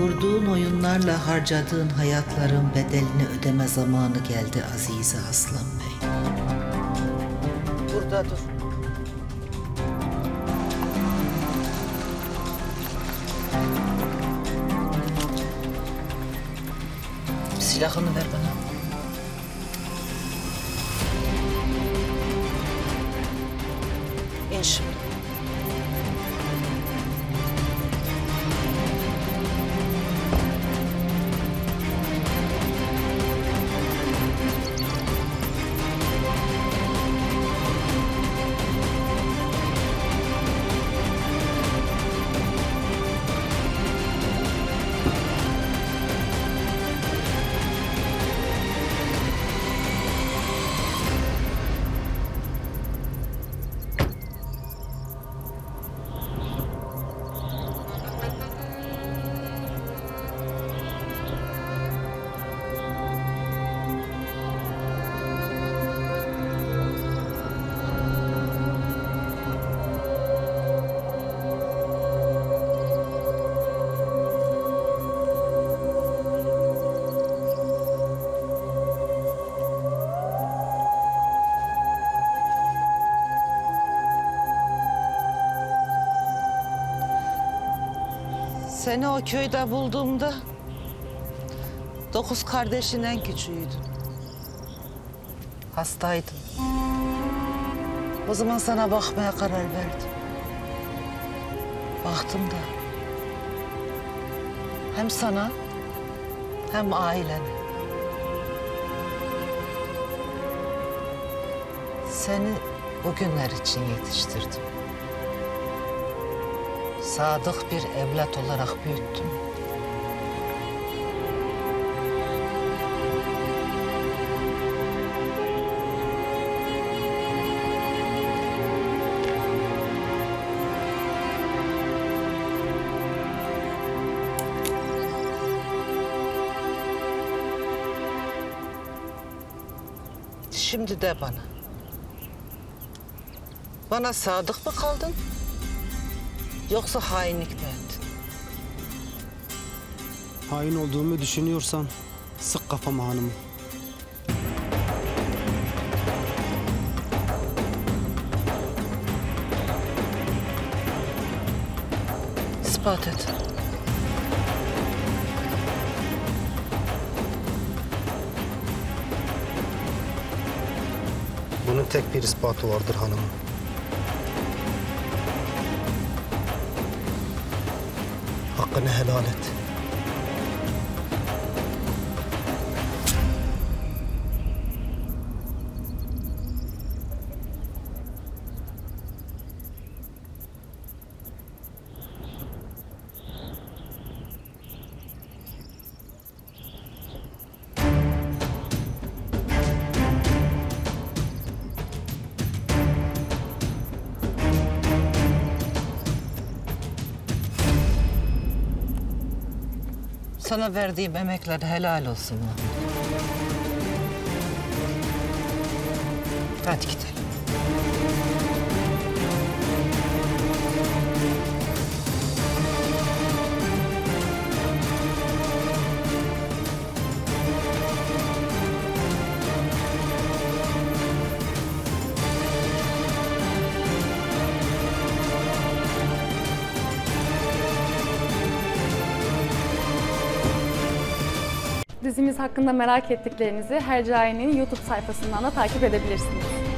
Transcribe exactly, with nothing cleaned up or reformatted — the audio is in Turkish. Kurduğun oyunlarla harcadığın hayatların bedelini ödeme zamanı geldi Azize Aslan Bey. Burada dur. Silahını ver bana. İn şimdi. Seni o köyde bulduğumda dokuz kardeşin en küçüğüydün. Hastaydım. O zaman sana bakmaya karar verdim. Baktım da hem sana hem ailene. Seni bugünler için yetiştirdim. Sadık bir evlat olarak büyüttüm. Şimdi de bana. Bana sadık mı kaldın? Yoksa hainlik mi ettin? Hain olduğumu düşünüyorsan sık kafama hanımım. İspat et. Bunun tek bir ispatı vardır hanımım. Hakkını helal et. Sana verdiğim emekler helal olsun. Hadi gidelim. Dizimiz hakkında merak ettiklerinizi Hercai'nin YouTube sayfasından da takip edebilirsiniz.